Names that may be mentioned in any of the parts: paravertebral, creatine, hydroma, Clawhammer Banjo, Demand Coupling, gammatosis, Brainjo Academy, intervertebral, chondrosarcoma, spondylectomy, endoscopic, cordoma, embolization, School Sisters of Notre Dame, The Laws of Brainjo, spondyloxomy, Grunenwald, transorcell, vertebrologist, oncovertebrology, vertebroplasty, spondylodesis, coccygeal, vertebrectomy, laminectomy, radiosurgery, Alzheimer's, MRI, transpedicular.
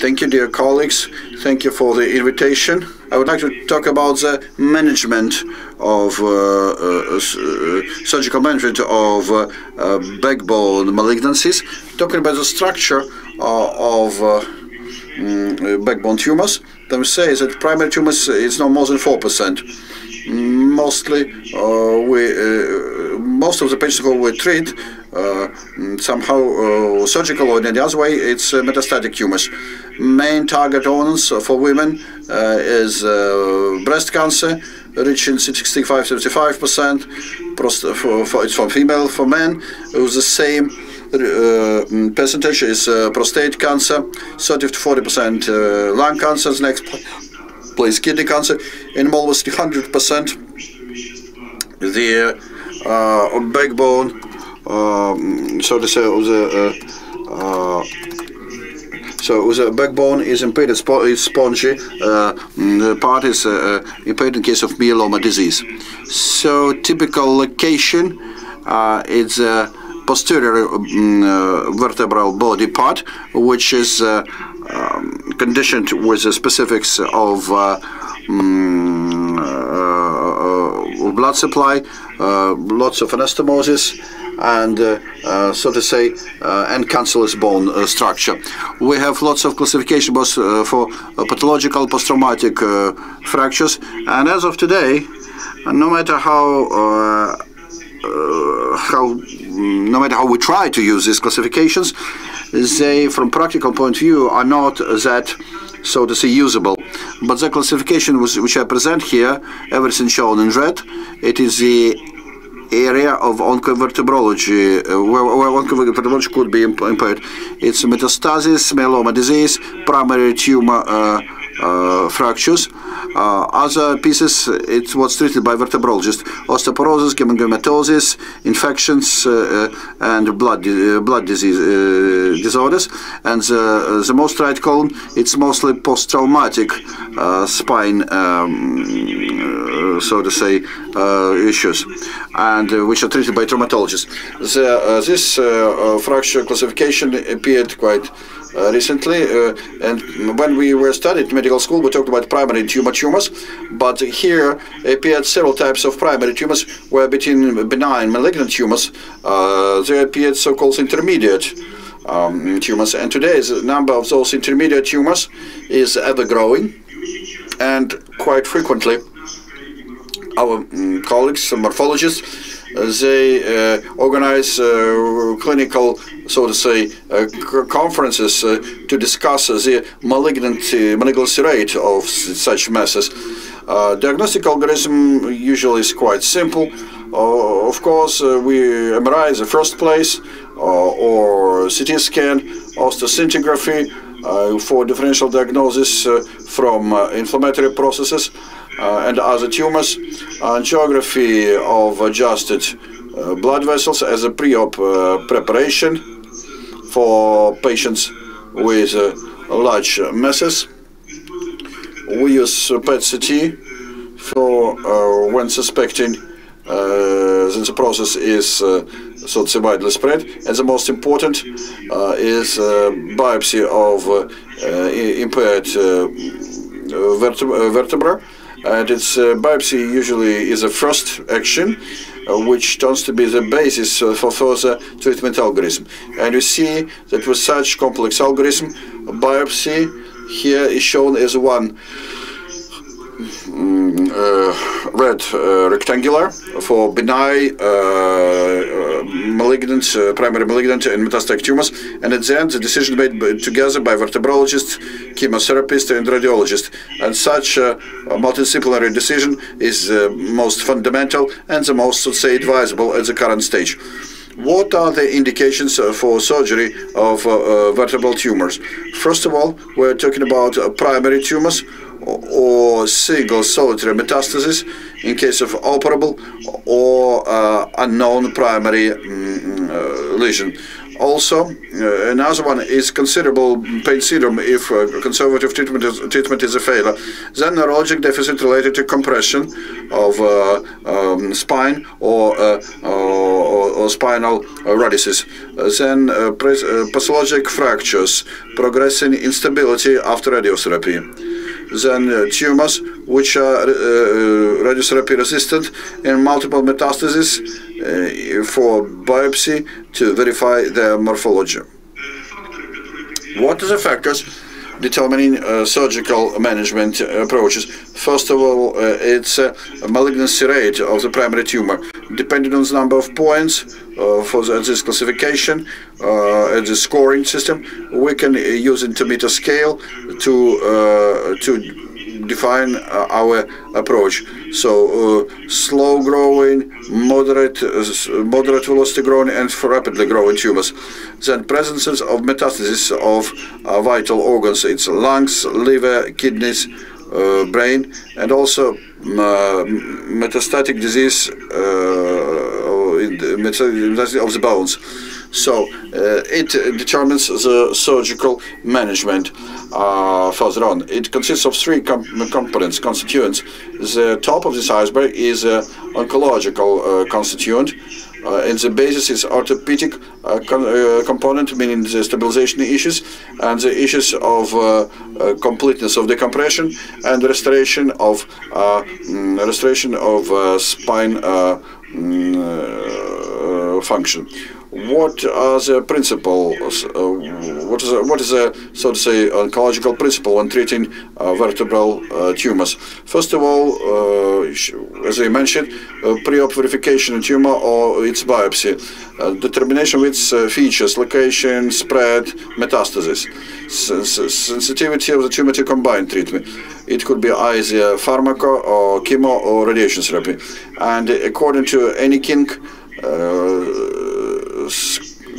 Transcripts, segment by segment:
Thank you, dear colleagues. Thank you for the invitation. I would like to talk about the management of surgical management of backbone malignancies. Talking about the structure of backbone tumors, then we say that primary tumors is no more than 4%. Mostly, most of the patients who we treat somehow surgical or in the other way, it's metastatic tumors. Main target audience for women is breast cancer, reaching 65–75%. It's from female, for men, it was the same. Percentage is prostate cancer, 30–40% lung cancers, next place kidney cancer, and almost 100% the backbone, so the backbone is impaired, it's spongy, the part is impaired in case of myeloma disease. So typical location, it's posterior vertebral body part, which is conditioned with the specifics of blood supply, lots of anastomosis, and and cancellous bone structure. We have lots of classification both for pathological post-traumatic fractures, and as of today, no matter how we try to use these classifications, they, from practical point of view, are not that, so to say, usable. But the classification which I present here, everything shown in red, it is the area of oncovertebrology, where oncovertebrology could be impaired. It's metastasis, myeloma disease, primary tumor fractures. Other pieces, it's what's treated by vertebrologists: osteoporosis, gammatosis, infections, and blood disease disorders. And the most right column, it's mostly post-traumatic spine, issues, and which are treated by traumatologists. This fracture classification appeared quite recently, and when we were studied medical school, we talked about primary tumors, but here appeared several types of primary tumors, where between benign malignant tumors, there appeared so-called intermediate tumors, and today the number of those intermediate tumors is ever-growing, and quite frequently our colleagues, morphologists, they organize clinical, conferences to discuss the malignancy rate of such masses. Diagnostic algorithm usually is quite simple. Of course, we MRI is the first place, or CT scan, osteosintigraphy for differential diagnosis from inflammatory processes and other tumors, angiography of adjusted blood vessels as a pre-op preparation for patients with large masses. We use PET-CT for when suspecting that the process is widely spread, and the most important is biopsy of impaired vertebra. And its biopsy usually is a first action, which turns to be the basis for further treatment algorithm. And you see that with such complex algorithm, biopsy here is shown as one red rectangular for benign, malignant, primary malignant and metastatic tumors, and at the end the decision made together by vertebrologist, chemotherapist and radiologist. And such a multidisciplinary decision is the most fundamental and the most, advisable at the current stage. What are the indications for surgery of vertebral tumors? First of all, we're talking about primary tumors, or single solitary metastasis in case of operable or unknown primary lesion. Also, another one is considerable pain syndrome if conservative treatment is a failure. Then neurologic deficit related to compression of spine or spinal radiuses. Then pathologic fractures, progressing instability after radiotherapy. Then tumors which are radiotherapy resistant and multiple metastases for biopsy to verify their morphology. What are the factors determining surgical management approaches? First of all, it's malignancy rate of the primary tumor. Depending on the number of points for this classification and the scoring system, we can use Tomita scale to define our approach. So slow growing, moderate velocity growing, and rapidly growing tumors. Then presence of metastasis of vital organs, it's lungs, liver, kidneys, brain, and also metastatic disease of the bones. So it determines the surgical management further on. It consists of three constituents. The top of this iceberg is oncological constituent, and the basis is orthopedic component, meaning the stabilization issues and the issues of completeness of decompression and restoration of spine function. What are the principles? What is the so to say oncological principle on treating vertebral tumors? First of all, as I mentioned, pre-op verification of tumor or its biopsy, determination of its features, location, spread, metastasis, sensitivity of the tumor to combined treatment. It could be either pharmaco or chemo or radiation therapy, and according to any kink.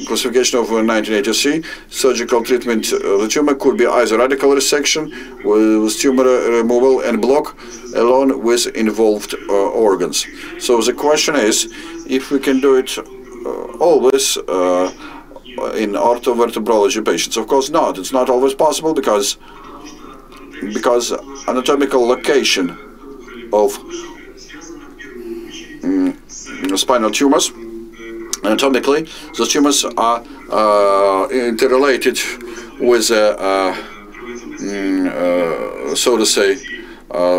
Classification of 1983, surgical treatment of the tumor could be either radical resection with tumor removal and block along with involved organs. So the question is if we can do it always in orthovertebrology patients. Of course not, it's not always possible because anatomical location of spinal tumors. Anatomically, the tumors are interrelated with, so to say,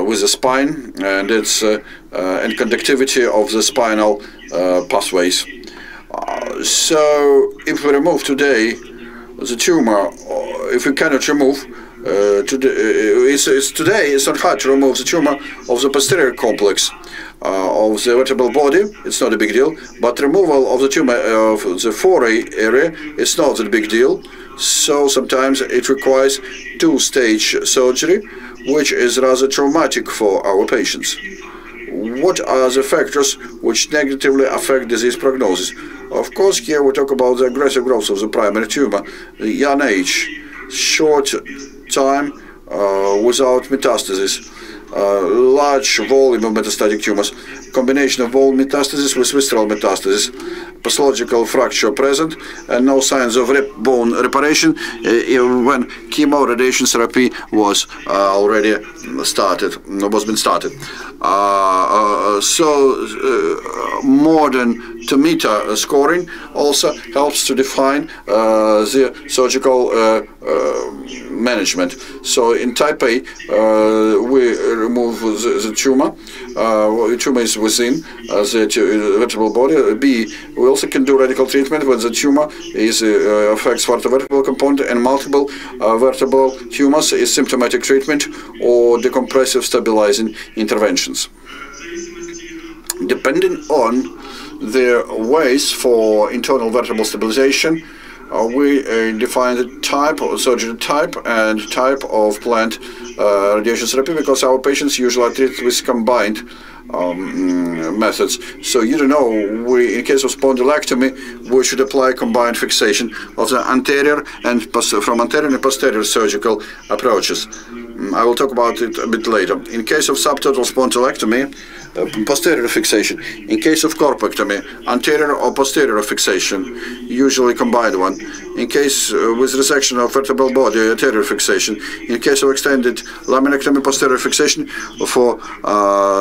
with the spine and its and conductivity of the spinal pathways. So, if we remove today the tumor, if we cannot remove it's not hard to remove the tumor of the posterior complex of the vertebral body. It's not a big deal, but removal of the tumor of the foray area is not a big deal. So sometimes it requires two-stage surgery, which is rather traumatic for our patients. What are the factors which negatively affect disease prognosis? Of course, here we talk about the aggressive growth of the primary tumor, the young age, short time without metastasis, large volume of metastatic tumors, combination of all metastasis with visceral metastasis, pathological fracture present, and no signs of bone reparation even when chemo radiation therapy was already started, was started. Modern Tomita scoring also helps to define the surgical management. So in type A, we remove the tumor. The tumor is within the vertebral body. B, we also can do radical treatment when the tumor is affects vertebral component and multiple vertebral tumors is symptomatic treatment or decompressive stabilizing interventions. Depending on the ways for internal vertebral stabilization, we define the type of surgery type and type of planned radiation therapy, because our patients usually are treated with combined methods. So you don't know, in case of spondylectomy, we should apply combined fixation of the anterior and posterior surgical approaches. I will talk about it a bit later. In case of subtotal spondylectomy, posterior fixation. In case of corpectomy, anterior or posterior fixation, usually combined one. In case with resection of vertebral body, anterior fixation. In case of extended laminectomy, posterior fixation for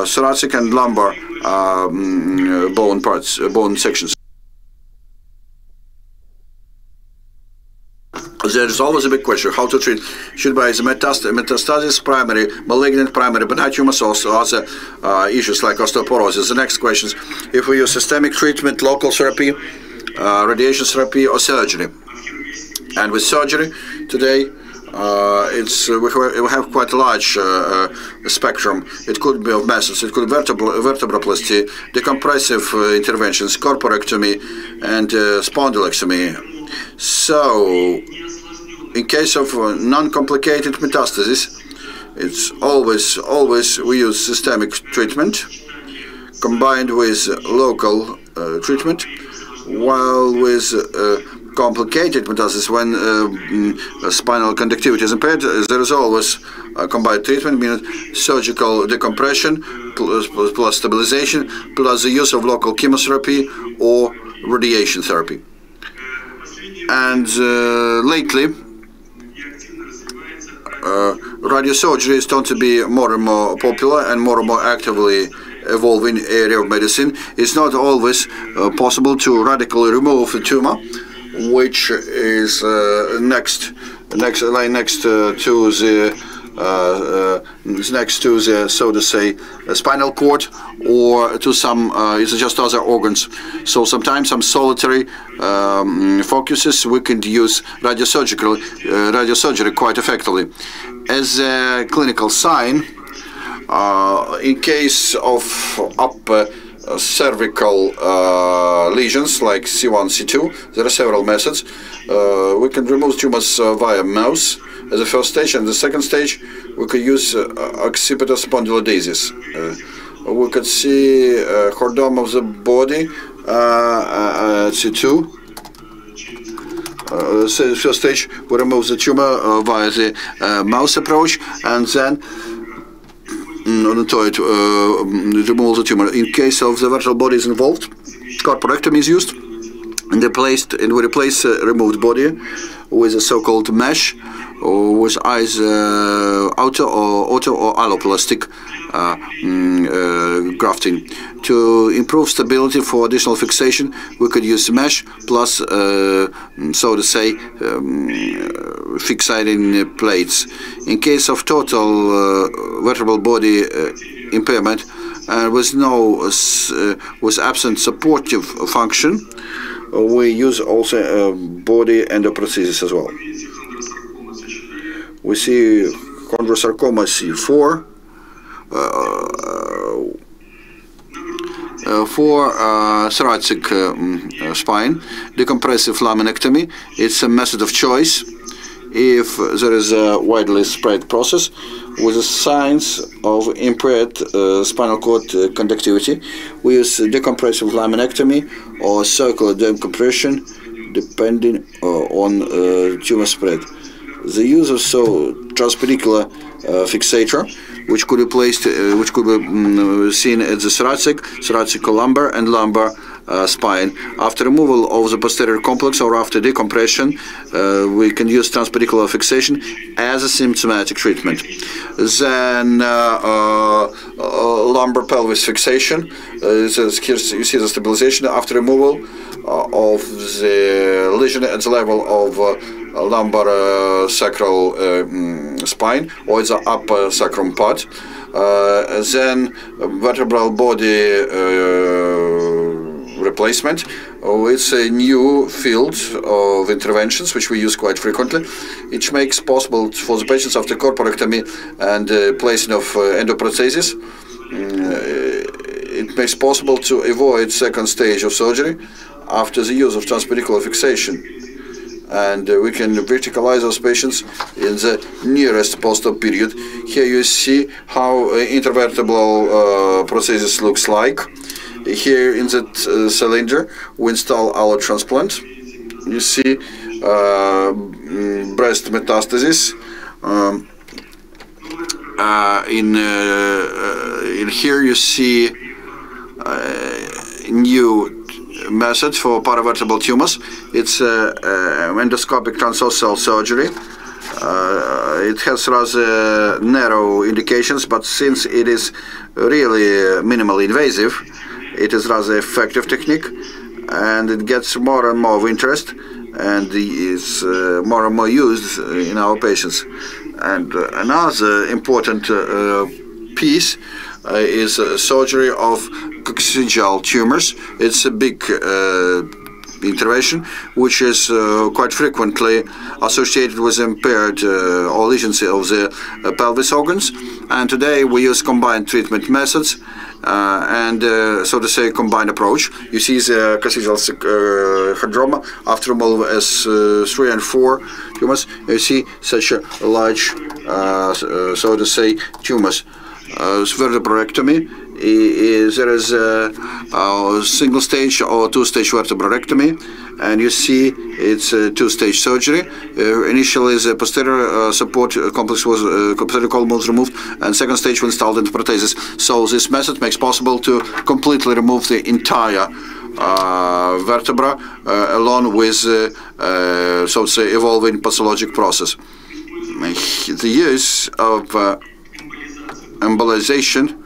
thoracic and lumbar bone sections. There's always a big question how to treat. Should be either metastasis, primary, malignant, primary, benign tumors, or other issues like osteoporosis. The next questions: if we use systemic treatment, local therapy, radiation therapy, or surgery. And with surgery today, we have quite a large spectrum. It could be of methods. It could be vertebroplasty, decompressive interventions, corpectomy, and spondyloxomy. So, in case of non-complicated metastasis, it's always we use systemic treatment combined with local treatment, while with complicated metastasis, when spinal conductivity is impaired, there is always combined treatment, meaning surgical decompression plus stabilization plus the use of local chemotherapy or radiation therapy. And lately, radiosurgery is starting to be more and more popular and more actively evolving area of medicine. It's not always possible to radically remove the tumor, which is next to the, so to say, spinal cord, or to some it's just other organs. So sometimes some solitary focuses we can use radiosurgery quite effectively. As a clinical sign, in case of upper cervical lesions like C1, C2, there are several methods. We can remove tumors via mouse as the first stage, and the second stage we could use occipital spondylodesis. We could see cordoma of the body, C2. So the first stage we remove the tumor via the mouse approach, and then remove the tumor. In case of the vertebral body is involved, corpectomy is used, and we replace removed body with a so-called mesh, or with either auto or alloplastic grafting. To improve stability for additional fixation, we could use mesh plus, so to say, fixating plates. In case of total vertebral body impairment, with absent supportive function, we use also body endoprothesis as well. We see chondrosarcoma C4 for thoracic spine. Decompressive laminectomy, it's a method of choice if there is a widely spread process with the signs of impaired spinal cord conductivity. We use decompressive laminectomy or circular decompression depending on tumor spread. The use of transpedicular fixator, which could be placed, seen at the thoracic lumbar and lumbar spine. After removal of the posterior complex or after decompression, we can use transpedicular fixation as a symptomatic treatment. Then lumbar pelvis fixation. Here you see the stabilization after removal of the lesion at the level of lumbar sacral spine, or the upper sacrum part. Then vertebral body replacement. It's a new field of interventions which we use quite frequently, which makes possible for the patients after corpectomy and placing of endoprothesis. It makes possible to avoid second stage of surgery after the use of transpedicular fixation. And we can verticalize those patients in the nearest post-op period. Here you see how intervertebral prosthesis looks like. Here in that cylinder we install our transplant. You see breast metastasis. In here you see new method for paravertebral tumors. It's endoscopic transorcell surgery. It has rather narrow indications, but since it is really minimally invasive, it is rather effective technique, and it gets more and more of interest. and is more and more used in our patients. And another important piece is surgery of coccygeal tumors. It's a big intervention which is quite frequently associated with impaired or lesions of the pelvis organs, and today we use combined treatment methods and so to say combined approach. You see the coccygeal hydroma after all as 3 and 4 tumors. You see such a large so to say tumors. Vertebrectomy, there is a single stage or two-stage vertebrectomy, and you see it's a two-stage surgery. Initially the posterior support complex was posterior column was removed, and second stage we installed endoprothesis. So this method makes possible to completely remove the entire vertebra along with so to say evolving pathologic process. The use of embolization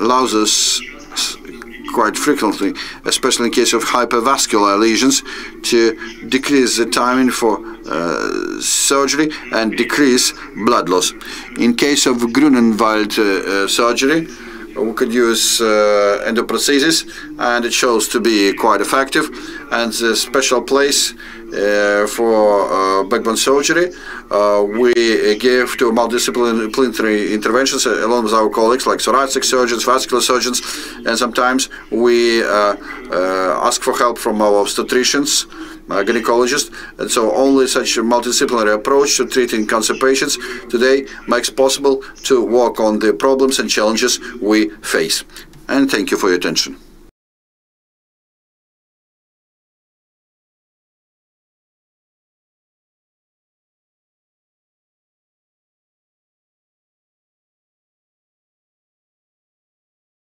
allows us quite frequently, especially in case of hypervascular lesions, to decrease the timing for surgery and decrease blood loss. In case of Grunenwald surgery, we could use endoprothesis, and it shows to be quite effective. And the special place for backbone surgery we give to multidisciplinary interventions along with our colleagues like thoracic surgeons, vascular surgeons, and sometimes we ask for help from our obstetricians, gynecologists, and so only such a multidisciplinary approach to treating cancer patients today makes possible to work on the problems and challenges we face. And thank you for your attention.